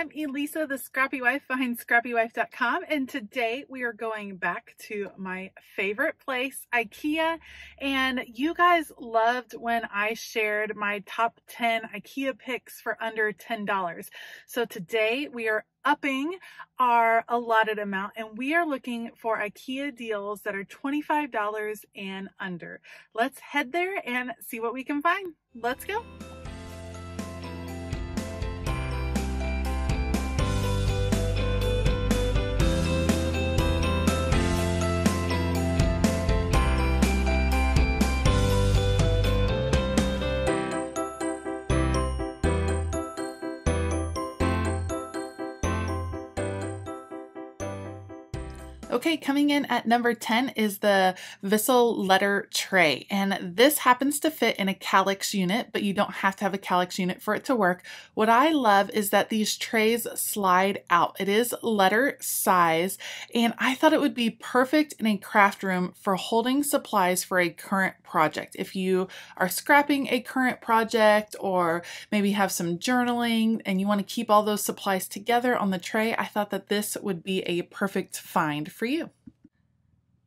I'm Elisa, the Scrappy Wife behind scrappywife.com, and today we are going back to my favorite place, IKEA. And you guys loved when I shared my top 10 IKEA picks for under $10. So today we are upping our allotted amount, and we are looking for IKEA deals that are $25 and under. Let's head there and see what we can find. Let's go. Okay, coming in at number 10 is the Kvissle letter tray, and this happens to fit in a Kallax unit, but you don't have to have a Kallax unit for it to work. What I love is that these trays slide out. It is letter size, and I thought it would be perfect in a craft room for holding supplies for a current project. If you are scrapping a current project or maybe have some journaling and you want to keep all those supplies together on the tray, I thought that this would be a perfect find for you.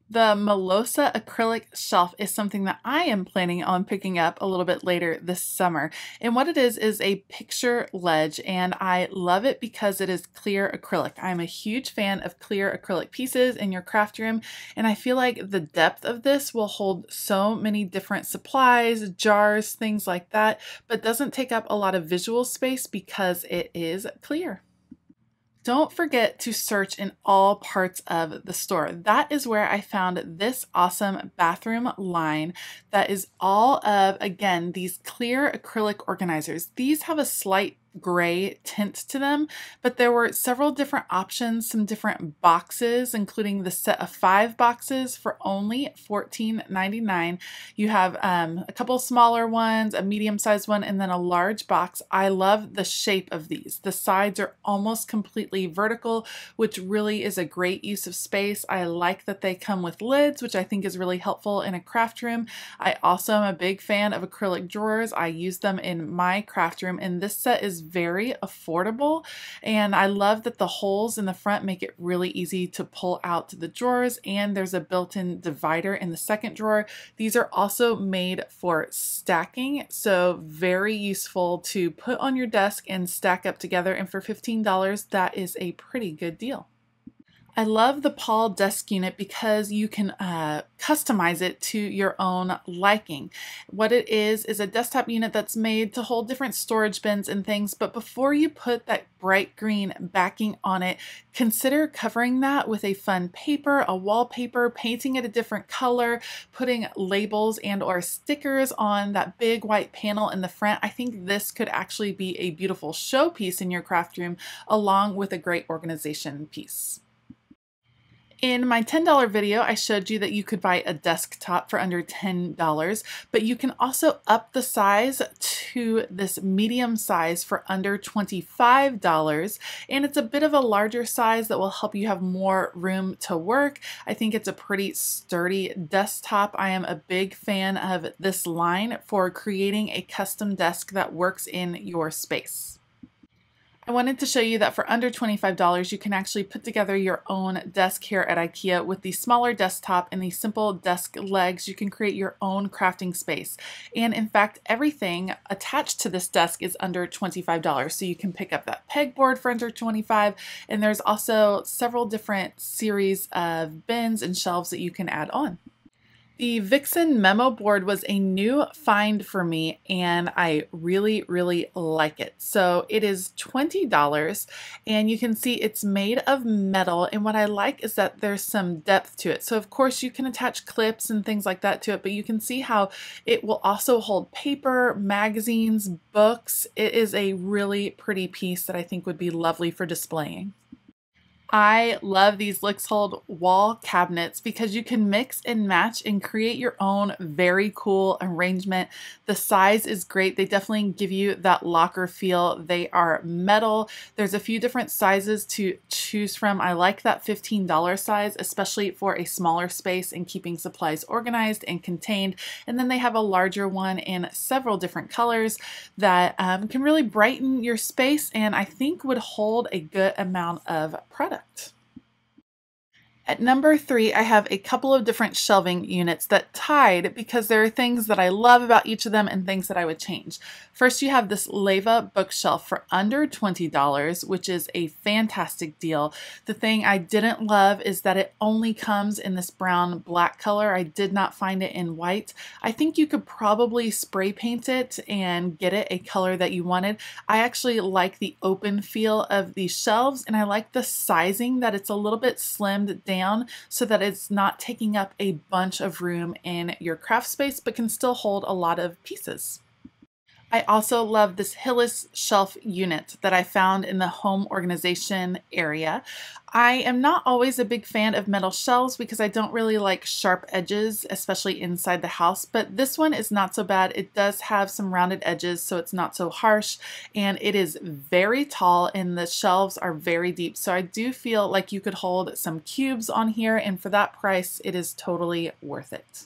The Mellosa acrylic shelf is something that I am planning on picking up a little bit later this summer. And what it is a picture ledge, and I love it because it is clear acrylic. I'm a huge fan of clear acrylic pieces in your craft room, and I feel like the depth of this will hold so many different supplies, jars, things like that, but doesn't take up a lot of visual space because it is clear. Don't forget to search in all parts of the store. That is where I found this awesome bathroom line that is all of, again, these clear acrylic organizers. These have a slight gray tint to them, but there were several different options, some different boxes, including the set of 5 boxes for only $14.99. You have a couple smaller ones, a medium-sized one, and then a large box. I love the shape of these. The sides are almost completely vertical, which really is a great use of space. I like that they come with lids, which I think is really helpful in a craft room. I also am a big fan of acrylic drawers. I use them in my craft room, and this set is very affordable, and I love that the holes in the front make it really easy to pull out the drawers, and there's a built-in divider in the second drawer. These are also made for stacking, so very useful to put on your desk and stack up together, and for $15 that is a pretty good deal. I love the Pahl desk unit because you can customize it to your own liking. What it is a desktop unit that's made to hold different storage bins and things, but before you put that bright green backing on it, consider covering that with a fun paper, a wallpaper, painting it a different color, putting labels and or stickers on that big white panel in the front. I think this could actually be a beautiful showpiece in your craft room along with a great organization piece. In my $10 video, I showed you that you could buy a desktop for under $10, but you can also up the size to this medium size for under $25, and it's a bit of a larger size that will help you have more room to work. I think it's a pretty sturdy desktop. I am a big fan of this line for creating a custom desk that works in your space. I wanted to show you that for under $25, you can actually put together your own desk here at IKEA with the smaller desktop and the simple desk legs. You can create your own crafting space. And in fact, everything attached to this desk is under $25. So you can pick up that pegboard for under $25. And there's also several different series of bins and shelves that you can add on. The Vixen memo board was a new find for me, and I really, really like it. So it is $20, and you can see it's made of metal, and what I like is that there's some depth to it. So of course you can attach clips and things like that to it, but you can see how it will also hold paper, magazines, books. It is a really pretty piece that I think would be lovely for displaying. I love these Lixhult wall cabinets because you can mix and match and create your own very cool arrangement. The size is great. They definitely give you that locker feel. They are metal. There's a few different sizes to choose from. I like that $15 size, especially for a smaller space and keeping supplies organized and contained. And then they have a larger one in several different colors that can really brighten your space and I think would hold a good amount of product. At number 3, I have a couple of different shelving units that tied because there are things that I love about each of them and things that I would change. First, you have this Laiva bookshelf for under $20, which is a fantastic deal. The thing I didn't love is that it only comes in this brown black color. I did not find it in white. I think you could probably spray paint it and get it a color that you wanted. I actually like the open feel of these shelves and I like the sizing that it's a little bit slimmed down so that it's not taking up a bunch of room in your craft space, but can still hold a lot of pieces. I also love this Hyllis shelf unit that I found in the home organization area. I am not always a big fan of metal shelves because I don't really like sharp edges, especially inside the house, but this one is not so bad. It does have some rounded edges, so it's not so harsh, and it is very tall, and the shelves are very deep, so I do feel like you could hold some cubes on here, and for that price, it is totally worth it.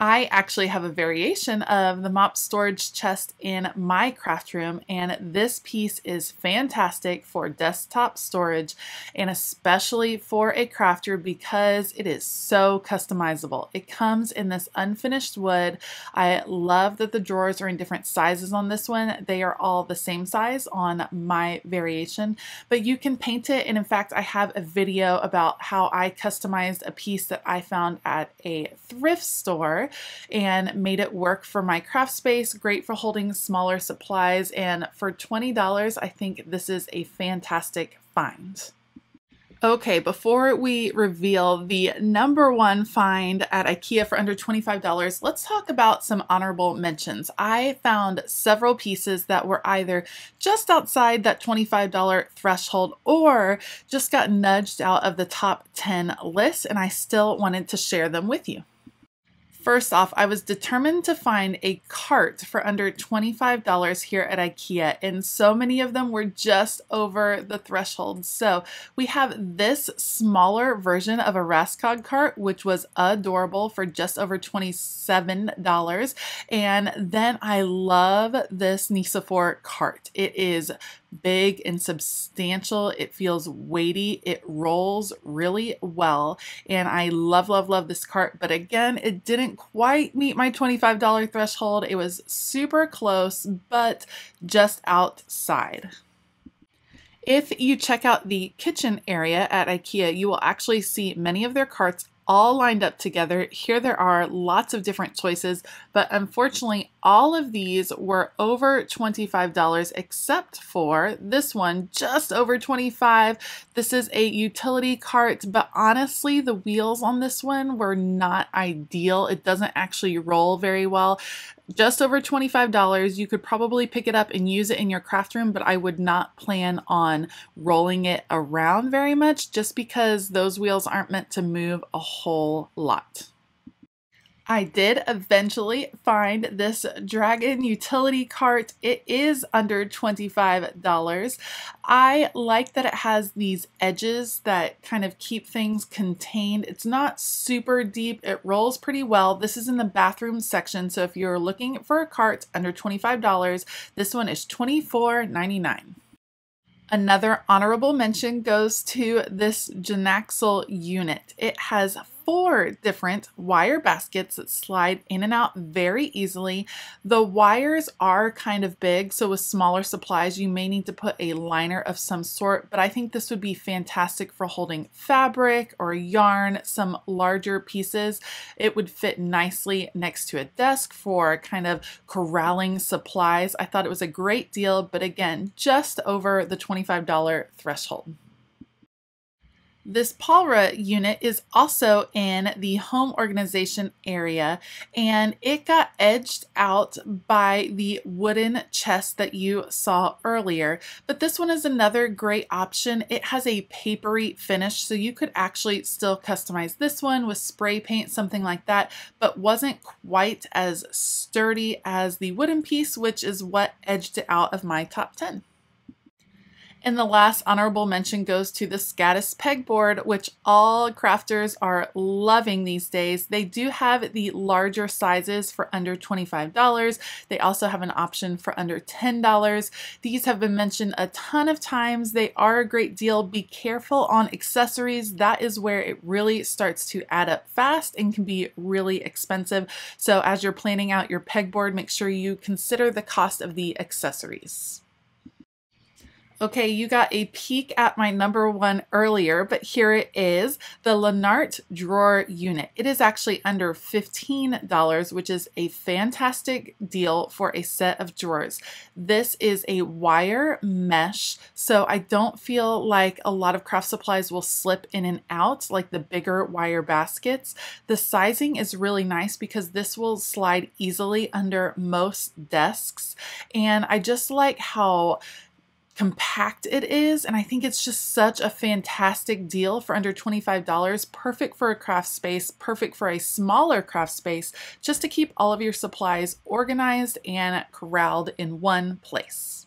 I actually have a variation of the mop storage chest in my craft room, and this piece is fantastic for desktop storage and especially for a crafter because it is so customizable. It comes in this unfinished wood. I love that the drawers are in different sizes on this one. They are all the same size on my variation, but you can paint it, and in fact I have a video about how I customized a piece that I found at a thrift store and made it work for my craft space. Great for holding smaller supplies, and for $20 I think this is a fantastic find. Okay, before we reveal the number one find at IKEA for under $25, let's talk about some honorable mentions. I found several pieces that were either just outside that $25 threshold or just got nudged out of the top 10 list, and I still wanted to share them with you. First off, I was determined to find a cart for under $25 here at IKEA, and so many of them were just over the threshold. So we have this smaller version of a Raskog cart, which was adorable for just over $27. And then I love this Nisaphor cart. It is big and substantial. It feels weighty. It rolls really well. And I love, love, love this cart. But again, it didn't quite meet my $25 threshold. It was super close, but just outside. If you check out the kitchen area at IKEA, you will actually see many of their carts all lined up together. Here there are lots of different choices, but unfortunately all of these were over $25 except for this one, just over $25. This is a utility cart, but honestly the wheels on this one were not ideal. It doesn't actually roll very well. Just over $25, you could probably pick it up and use it in your craft room, but I would not plan on rolling it around very much just because those wheels aren't meant to move a whole lot. I did eventually find this Draggon utility cart. It is under $25. I like that it has these edges that kind of keep things contained. It's not super deep. It rolls pretty well. This is in the bathroom section, so if you're looking for a cart under $25, this one is $24.99. Another honorable mention goes to this Jonaxel unit. It has 4 different wire baskets that slide in and out very easily. The wires are kind of big, so with smaller supplies you may need to put a liner of some sort, but I think this would be fantastic for holding fabric or yarn, some larger pieces. It would fit nicely next to a desk for kind of corralling supplies. I thought it was a great deal, but again, just over the $25 threshold. This Pallra unit is also in the home organization area, and it got edged out by the wooden chest that you saw earlier. But this one is another great option. It has a papery finish, so you could actually still customize this one with spray paint, something like that, but wasn't quite as sturdy as the wooden piece, which is what edged it out of my top 10. And the last honorable mention goes to the Skadis pegboard, which all crafters are loving these days. They do have the larger sizes for under $25. They also have an option for under $10. These have been mentioned a ton of times. They are a great deal. Be careful on accessories. That is where it really starts to add up fast and can be really expensive. So as you're planning out your pegboard, make sure you consider the cost of the accessories. Okay, you got a peek at my number one earlier, but here it is, the Lenart drawer unit. It is actually under $15, which is a fantastic deal for a set of drawers. This is a wire mesh, so I don't feel like a lot of craft supplies will slip in and out like the bigger wire baskets. The sizing is really nice because this will slide easily under most desks, and I just like how compact it is, and I think it's just such a fantastic deal for under $25. Perfect for a craft space, perfect for a smaller craft space, just to keep all of your supplies organized and corralled in one place.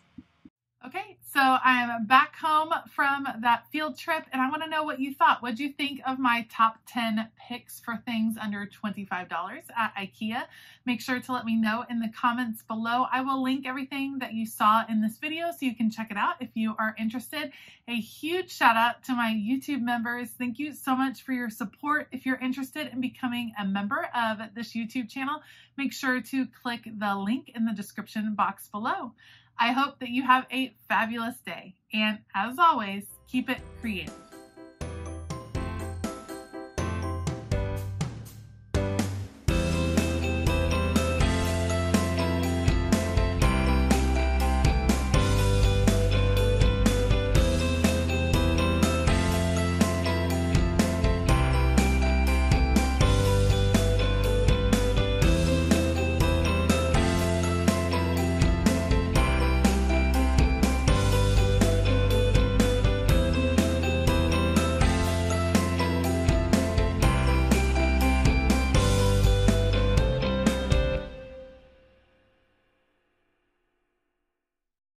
Okay, so I'm back home from that field trip, and I want to know what you thought. What'd you think of my top 10 picks for things under $25 at IKEA? Make sure to let me know in the comments below. I will link everything that you saw in this video so you can check it out if you are interested. A huge shout out to my YouTube members. Thank you so much for your support. If you're interested in becoming a member of this YouTube channel, make sure to click the link in the description box below. I hope that you have a fabulous day, and as always, keep it creative.